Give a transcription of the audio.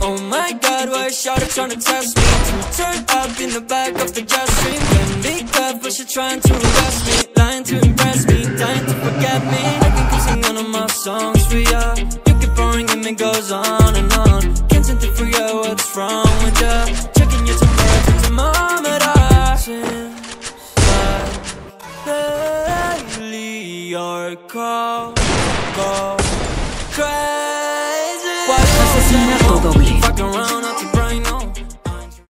Oh my god, why is Shawty trying to test me? Too turned up in the back of the gas stream. Can't be tough, but she trying to arrest me. Lying to impress me, dying to forget me. I can keep singing all of my songs for ya. You keep boring and it goes on and on. Can't seem to figure out what's wrong with ya. Checking your temperature, thermometer. Seems like lately you're cold, crazy. Why does this mean I'm fucking around?